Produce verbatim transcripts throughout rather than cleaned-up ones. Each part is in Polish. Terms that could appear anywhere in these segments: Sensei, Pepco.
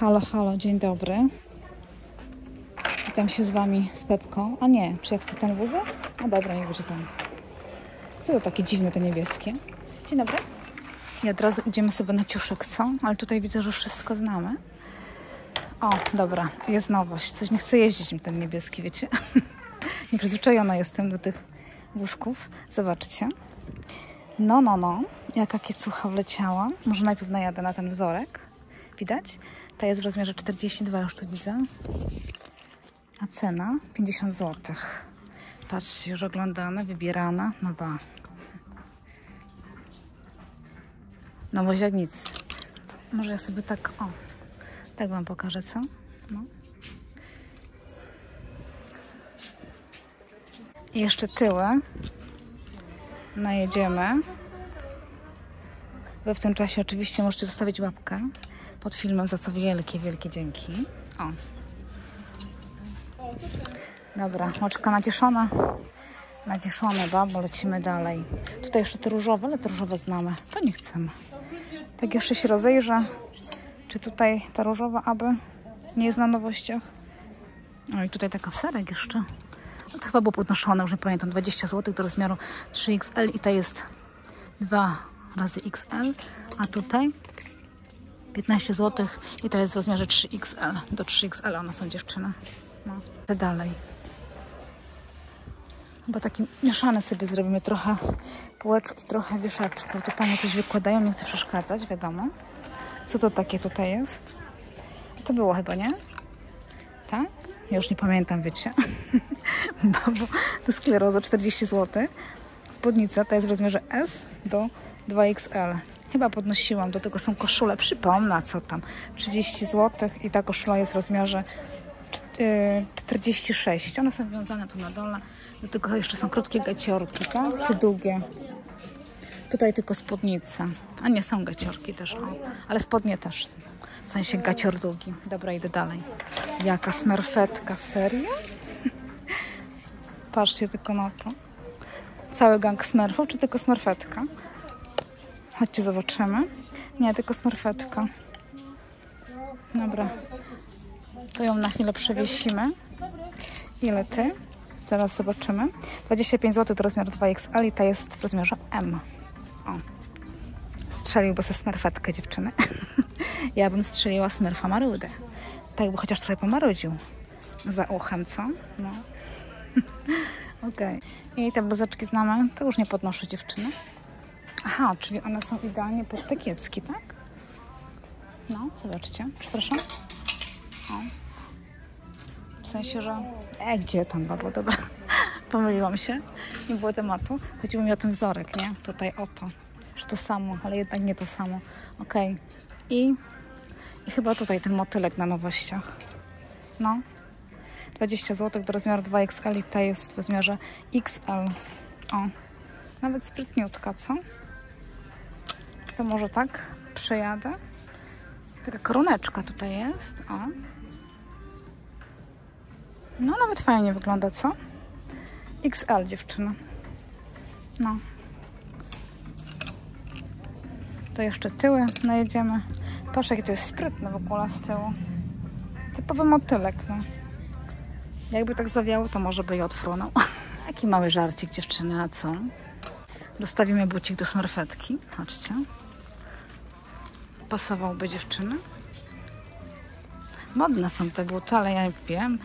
Halo, halo, dzień dobry. Witam się z Wami z Pepką. A nie, czy ja chcę ten wózek? No dobra, nie wyczytam. Co to takie dziwne, te niebieskie? Dzień dobry. I od razu idziemy sobie na ciuszek, co? Ale tutaj widzę, że wszystko znamy. O, dobra, jest nowość. Coś nie chcę jeździć mi ten niebieski, wiecie? Nieprzyzwyczajona jestem do tych wózków. Zobaczcie. No, no, no. Jaka kiecucha wleciała. Może najpierw najadę na ten wzorek. Widać? Ta jest w rozmiarze czterdzieści dwa, już to widzę. A cena? pięćdziesiąt złotych. Patrzcie, już oglądane, wybierane. No ba. No bo jak nic. Może ja sobie tak, o, tak Wam pokażę, co? No. I jeszcze tyły najedziemy. Wy w tym czasie oczywiście możecie zostawić łapkę pod filmem, za co wielkie, wielkie dzięki. O. Dobra, moczka nacieszona. Nacieszone, babo, lecimy dalej. Tutaj jeszcze te różowe, ale te różowe znamy. To nie chcemy. Tak jeszcze się rozejrzę, czy tutaj ta różowa aby nie jest na nowościach. No i tutaj taka w serek jeszcze. No to chyba było podnoszone, już nie pamiętam, dwadzieścia złotych do rozmiaru trzy iks el i ta jest dwa razy iks el, a tutaj piętnaście złotych i ta jest w rozmiarze trzy iks el. Do trzy iks el one są, dziewczyny. No, te dalej. Chyba taki mieszane sobie zrobimy, trochę półeczki, trochę wieszaczków. To panie coś wykładają, nie chcę przeszkadzać, wiadomo. Co to takie tutaj jest? To było chyba, nie? Tak? Ja już nie pamiętam, wiecie. Babo, to skleroza, czterdzieści złotych. Spódnica, ta jest w rozmiarze S do dwa iks el. Chyba podnosiłam, do tego są koszule, przypomnę, co tam. trzydzieści złotych i ta koszula jest w rozmiarze czterdzieści sześć. One są wiązane tu na dole. Do tego jeszcze są krótkie gaciorki, tak? Czy długie? Tutaj tylko spódnice. A nie, są gaciorki też, o. Ale spodnie też. W sensie gacior długi. Dobra, idę dalej. Jaka smerfetka, serio? Patrzcie tylko na to. Cały gang smerfów, czy tylko smerfetka? Chodźcie, zobaczymy. Nie, tylko smerfetka. Dobra. To ją na chwilę przewiesimy. Ile ty? Zaraz zobaczymy. dwadzieścia pięć złotych do rozmiaru dwa iks el i ta jest w rozmiarze M. O. Strzeliłby sobie smerfetkę, dziewczyny. Ja bym strzeliła smerfa marudę. Tak by chociaż trochę pomarudził. Za uchem, co? No. Okej. Okay. I te bluzeczki znamy. To już nie podnoszę, dziewczyny. Aha, czyli one są idealnie pod te kiecki, tak? No, zobaczcie. Przepraszam. O. W sensie, że... E, gdzie tam, babo, dobra. Pomyliłam się. Nie było tematu. Chodziło mi o ten wzorek, nie? Tutaj o to. Że to samo, ale jednak nie to samo. Okej. Okay. I... I chyba tutaj ten motylek na nowościach. No. dwadzieścia złotych do rozmiaru dwa iks el i ta jest w rozmiarze iks el. O. Nawet sprytniutka, co? To może tak przejadę. Taka koroneczka tutaj jest. O. No, nawet fajnie wygląda, co? iks el, dziewczyna. No. To jeszcze tyły najedziemy. Patrz, jakie to jest sprytne w ogóle z tyłu. Typowy motylek, no. Jakby tak zawiało, to może by je odfrunął. Jaki mały żarcik, dziewczyny, a co? Dostawimy bucik do smerfetki. Patrzcie. Pasowałby, dziewczyny. Modne są te buty, ale ja wiem.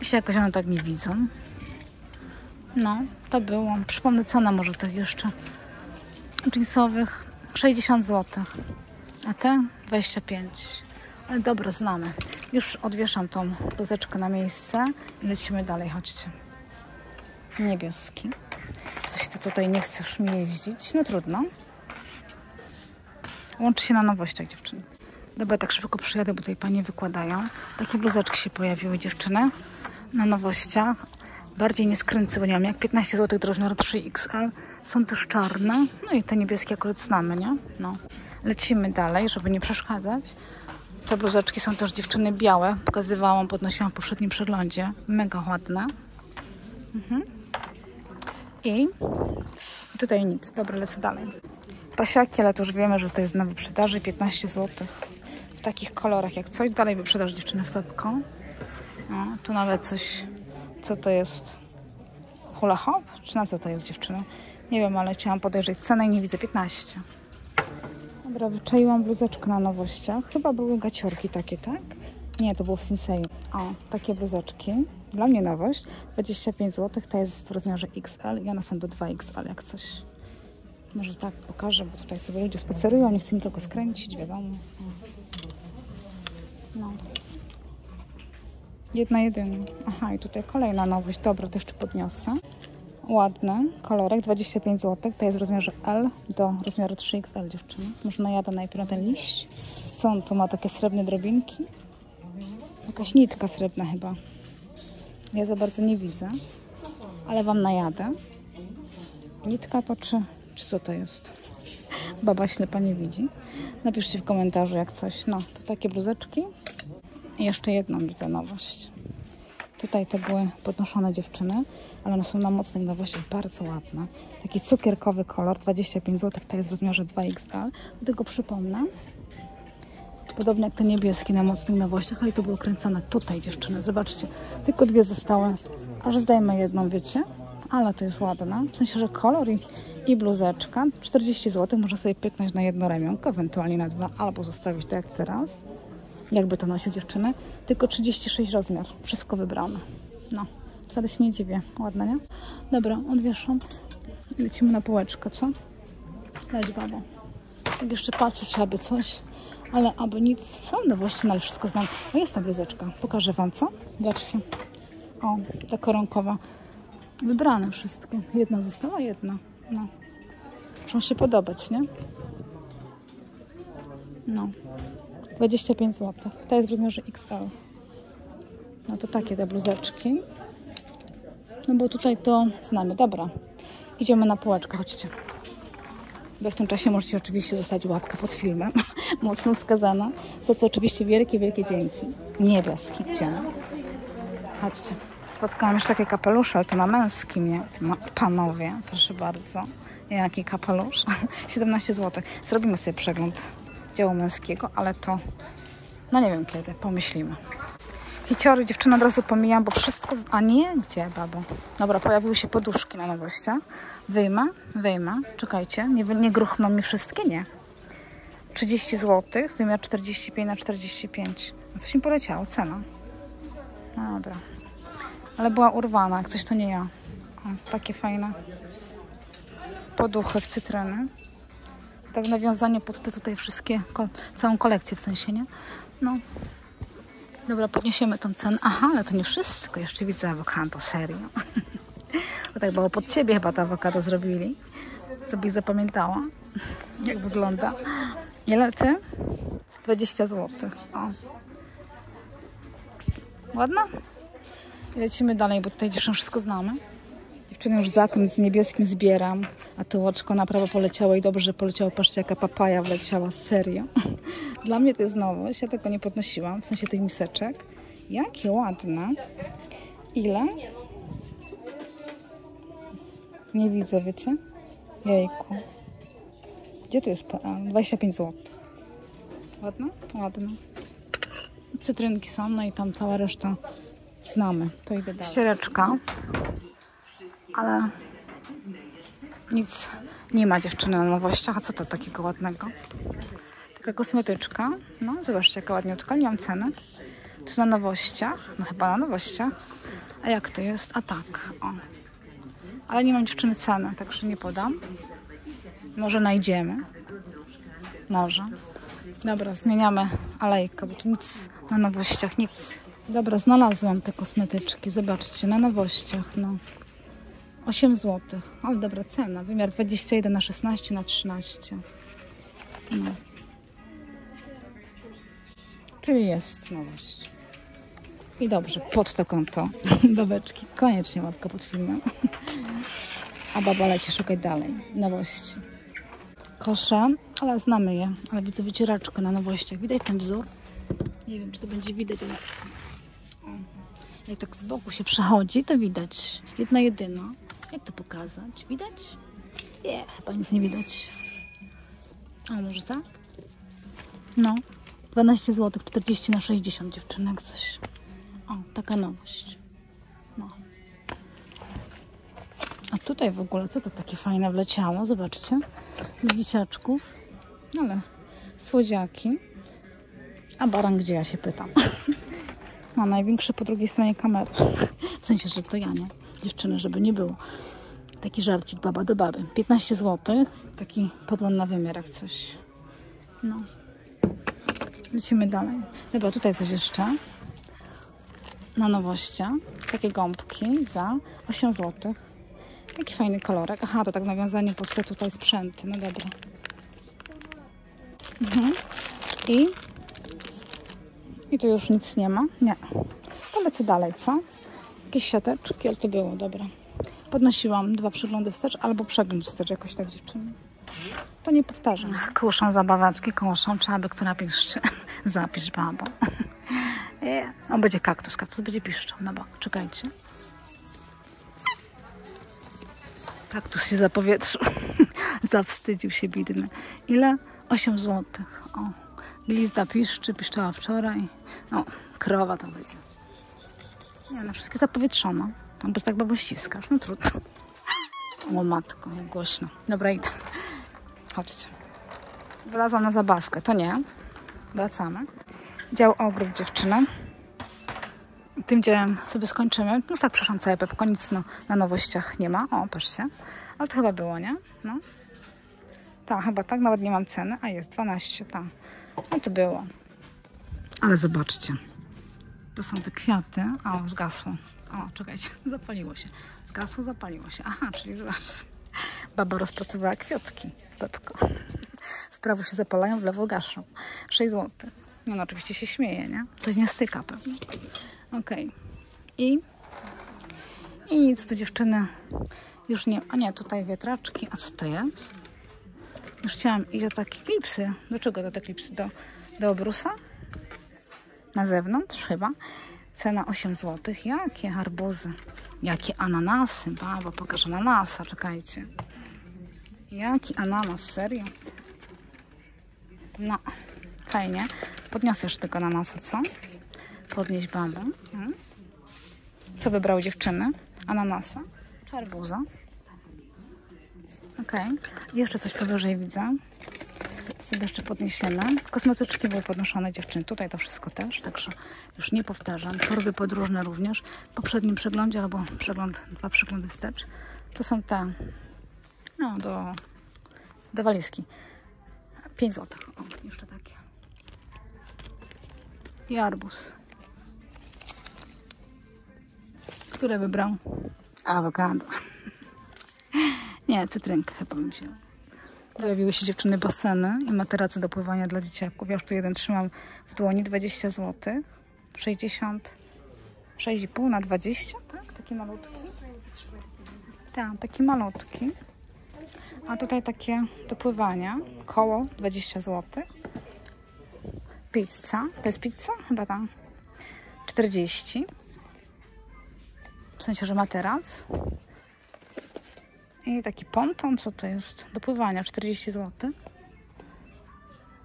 I się jakoś one tak nie widzą. No, to było. Przypomnę, cena może tych jeszcze jeansowych. sześćdziesiąt złotych. A te dwadzieścia pięć. Ale dobra, znamy. Już odwieszam tą bluzeczkę na miejsce i lecimy dalej, chodźcie. Niebieski. Coś ty tutaj nie chcesz mi jeździć. No trudno. Łączy się na nowościach, dziewczyny. Dobra, tak szybko przyjadę, bo tutaj panie wykładają. Takie bluzeczki się pojawiły, dziewczyny. Na nowościach. Bardziej nie skręcę, bo nie mam jak. piętnaście złotych do rozmiaru trzy iks el. Są też czarne. No i te niebieskie akurat znamy, nie? No. Lecimy dalej, żeby nie przeszkadzać. Te bluzeczki są też, dziewczyny, białe. Pokazywałam, podnosiłam w poprzednim przeglądzie. Mega ładne. Mhm. I tutaj nic. Dobra, lecę dalej. Pasiaki, ale to już wiemy, że to jest na wyprzedaży. piętnaście złotych. takich kolorach jak coś. Dalej wyprzedaż dziewczyny w Pepco. No, tu nawet coś, co to jest? Hula hop? Czy na co to jest, dziewczyny? Nie wiem, ale chciałam podejrzeć cenę i nie widzę piętnaście. Dobra, wyczaiłam bluzeczkę na nowościach. Chyba były gaciorki takie, tak? Nie, to było w Sensei. O, takie bluzeczki. Dla mnie nowość. dwadzieścia pięć złotych. Ta jest w rozmiarze X L i one są do dwa X L jak coś. Może tak pokażę, bo tutaj sobie ludzie spacerują, nie chcę nikogo skręcić, wiadomo. No. Jedna jedyna. Aha, i tutaj kolejna nowość. Dobra, to jeszcze podniosę. Ładny kolorek, dwadzieścia pięć złotych. To jest w rozmiarze L do rozmiaru trzy X L, dziewczyny. Może najadę najpierw ten liść. Co on tu ma? Takie srebrne drobinki. Jakaś nitka srebrna chyba. Ja za bardzo nie widzę, ale wam najadę. Nitka to czy... Czy co to jest? Baba ślepa nie widzi. Napiszcie w komentarzu jak coś. No, to takie bluzeczki. I jeszcze jedną widzę nowość. Tutaj to były podnoszone dziewczyny, ale one są na mocnych nowościach, bardzo ładne. Taki cukierkowy kolor, dwadzieścia pięć złotych, to jest w rozmiarze dwa X L. Do tego przypomnę, podobnie jak te niebieskie na mocnych nowościach, ale to było kręcone tutaj, dziewczyny. Zobaczcie, tylko dwie zostały. Aż zdejmę jedną, wiecie? Ale to jest ładne. W sensie, że kolor i, i bluzeczka. czterdzieści złotych, można sobie pyknąć na jedno ramionko, ewentualnie na dwa, albo zostawić tak jak teraz. Jakby to nosił, dziewczyny. Tylko trzydzieści sześć rozmiar. Wszystko wybrane. No, wcale się nie dziwię. Ładne, nie? Dobra, odwieszam. Lecimy na półeczkę, co? Leć, babo. Tak jeszcze patrzę, czy aby coś. Ale aby nic. Są nowości, no ale wszystko znam. O, jest ta bluzeczka. Pokażę wam, co? Zobaczcie. O, ta koronkowa. Wybrane wszystko. Jedna została, jedna. No. Muszą się podobać, nie? No. dwadzieścia pięć złotych. Ta jest w rozmiarze X L. No to takie te bluzeczki. No bo tutaj to znamy. Dobra. Idziemy na półeczkę. Chodźcie. Bo w tym czasie możecie oczywiście zostawić łapkę pod filmem. Mocno wskazana. Za co oczywiście wielkie, wielkie dzięki. Niebieskie. Chodźcie. Spotkałam już takie kapelusze, ale to na męskim, nie? No, panowie, proszę bardzo. Jaki kapelusz? siedemnaście złotych. Zrobimy sobie przegląd działu męskiego, ale to... No nie wiem kiedy, pomyślimy. Hiciory, dziewczyny, od razu pomijam, bo wszystko... Z... A nie? Gdzie, babo? Dobra, pojawiły się poduszki na nowościach. Wyjmę, wyjmę. Czekajcie, nie, nie gruchną mi wszystkie, nie. trzydzieści złotych, wymiar czterdzieści pięć na czterdzieści pięć. No coś mi poleciało, cena. No dobra. Ale była urwana, jak coś to nie ja. O, takie fajne poduchy w cytryny. Tak nawiązanie pod te tutaj wszystkie, całą kolekcję w sensie, nie? No. Dobra, podniesiemy tą cenę. Aha, ale to nie wszystko. Jeszcze widzę awokado, serio. To tak było pod ciebie chyba to awokado zrobili. Co byś zapamiętała, jak wygląda. Ile ty? dwadzieścia złotych. O. Ładna? I lecimy dalej, bo tutaj dziewczyny wszystko znamy. Dziewczyny, już zakręt z niebieskim zbieram, a to łoczko na prawo poleciało i dobrze, że poleciało. Patrzcie, jaka papaja wleciała, serio. Dla mnie to jest nowość, ja tego nie podnosiłam, w sensie tych miseczek. Jakie ładne. Ile? Nie widzę, wiecie? Jejku. Gdzie tu jest P L? dwadzieścia pięć złotych. Ładne? Ładne. Cytrynki są, no i tam cała reszta. Znamy, to idę dalej. Ściereczka, ale nic nie ma, dziewczyny, na nowościach. A co to takiego ładnego? Taka kosmetyczka, no zobaczcie jaka ładniutka, nie mam ceny. To na nowościach, no chyba na nowościach. A jak to jest? A tak, o. Ale nie mam, dziewczyny, ceny, także nie podam. Może znajdziemy. Może. Dobra, zmieniamy alejkę, bo tu nic na nowościach, nic. Dobra, znalazłam te kosmetyczki, zobaczcie, na nowościach, no. osiem złotych. Ale dobra cena, wymiar dwadzieścia jeden na szesnaście na trzynaście. No. Czyli jest nowość. I dobrze, pod to konto babeczki, koniecznie łapka pod filmem. A baba leci szukać dalej nowości. Kosze, ale znamy je, ale widzę wycieraczkę na nowościach, widać ten wzór? Nie wiem, czy to będzie widać, ale... Jak tak z boku się przechodzi, to widać. Jedna jedyna. Jak to pokazać? Widać? Nie, yeah, chyba nic nie widać. A może tak? No. dwanaście złotych, czterdzieści na sześćdziesiąt dziewczynek coś. O, taka nowość. No. A tutaj w ogóle, co to takie fajne wleciało? Zobaczcie. Z dzieciaczków. Ale słodziaki. A baran gdzie, ja się pytam? Ma największy po drugiej stronie kamery. W sensie, że to ja, nie? Dziewczyny, żeby nie było. Taki żarcik baba do baby. piętnaście złotych. Taki podłon na wymiar, jak coś. No. Lecimy dalej. Dobra, tutaj coś jeszcze. Na nowościach. Takie gąbki za osiem złotych. Jaki fajny kolorek. Aha, to tak nawiązanie pod te tutaj sprzęty. No dobra. Mhm. I... I tu już nic nie ma. Nie. To lecę dalej, co? Jakieś siateczki, ale to było, dobra. Podnosiłam dwa przeglądy wstecz, albo przegląd wstecz, jakoś tak, dziewczyny. To nie powtarzam. Kuszą zabawaczki, kuszą, trzeba by, kto napiszczy. Zapisz, babo. On będzie kaktus, kaktus będzie piszczał, no bo czekajcie. Kaktus się zapowietrzył. Zawstydził się biedny. Ile? osiem złotych. O, glizda piszczy, piszczała wczoraj. No, krowa to będzie. Nie, no wszystkie zapowietrzono. No bo tak babo ściskasz, no trudno. O matko, jak głośno. Dobra, idę. Chodźcie. Wylazłam na zabawkę. To nie. Wracamy. Dział ogród, dziewczyny. Tym działem sobie skończymy. No tak, przepraszam, całe Pepco. Nic no, na nowościach nie ma. O, patrzcie. Ale to chyba było, nie? No. Tak, chyba tak. Nawet nie mam ceny. A jest dwanaście, tak. No to było. Ale zobaczcie. To są te kwiaty. O, zgasło. O, czekajcie. Zapaliło się. Zgasło, zapaliło się. Aha, czyli zobaczcie. Baba rozpracowała kwiatki w Pepco. W prawo się zapalają, w lewo gaszą. sześć złotych. No, no oczywiście się śmieje, nie? Coś nie styka pewnie. Okej. Okay. I? I nic tu, dziewczyny. Już nie... A nie, tutaj wiatraczki. A co to jest? Już chciałam iść do takich klipsy. Do czego do te klipsy? Do, do obrusa? Na zewnątrz chyba. Cena osiem złotych. Jakie arbuzy. Jakie ananasy. Baba, pokażę ananasa. Czekajcie. Jaki ananas. Serio? No. Fajnie. Podniosę jeszcze tego ananasa, co? Podnieść babę. Hmm. Co wybrały dziewczyny? Ananasa. Czy arbuza? Okej. Okay. Jeszcze coś powyżej widzę. Sobie jeszcze podniesiemy. Kosmetyczki były podnoszone, dziewczyny. Tutaj to wszystko też, także już nie powtarzam. Torby podróżne również. W poprzednim przeglądzie, albo przegląd, dwa przeglądy wstecz. To są te, no, do, do walizki. pięć złotych. O, jeszcze takie. I arbuz. Które wybrał? Awokado. Nie, cytrynkę chyba bym wzięła. Pojawiły się, dziewczyny, baseny i materace do pływania dla dzieciaków. Ja już tu jeden trzymam w dłoni. dwadzieścia złotych. sześćdziesiąt. sześć i pół na dwadzieścia, tak? Taki malutki. Tak, taki malutki. A tutaj takie do pływania. Koło dwadzieścia złotych. Pizza. To jest pizza? Chyba tam. czterdzieści. W sensie, że materac. I taki ponton, co to jest? Do pływania, czterdzieści złotych.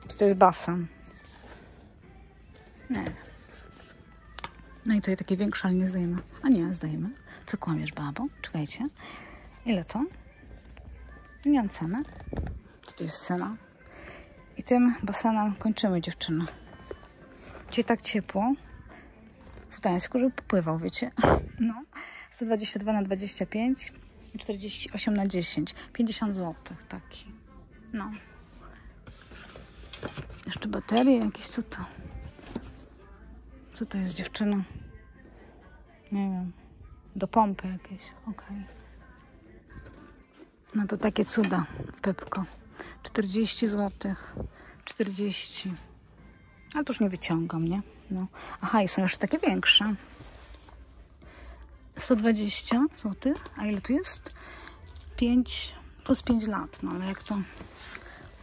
Czy to jest basen? Nie. No i tutaj takie większe, ale nie zdejmę. A nie, zdejmę. Co kłamiesz, babo? Czekajcie. Ile to? Nie mam ceny. Co to jest cena? I tym basenem kończymy, dziewczyny. Dzisiaj tak ciepło. W Gdańsku, żeby popływał, wiecie? No. sto dwadzieścia dwa na dwadzieścia pięć. czterdzieści osiem na dziesięć. pięćdziesiąt złotych taki. No. Jeszcze baterie jakieś, co to? Co to jest, dziewczyna? Nie wiem. Do pompy jakieś. Okej. Okay. No to takie cuda w Pepco. czterdzieści złotych. czterdzieści. Ale to już nie wyciągam, nie? No. Aha, i są jeszcze takie większe. sto dwadzieścia złotych. A ile tu jest? pięć plus pięć lat. No ale jak to...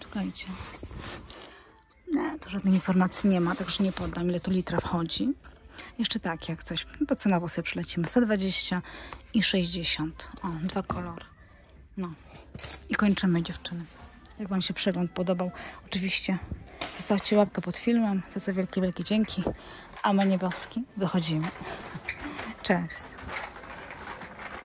Czekajcie. Nie, to żadnej informacji nie ma, także nie podam, ile tu litra wchodzi. Jeszcze tak, jak coś. No to cenowo sobie przylecimy. sto dwadzieścia i sześćdziesiąt. O, dwa kolory. No. I kończymy, dziewczyny. Jak wam się przegląd podobał, oczywiście Zostawcie łapkę pod filmem, za co wielkie, wielkie dzięki, a my nieboski wychodzimy. Cześć!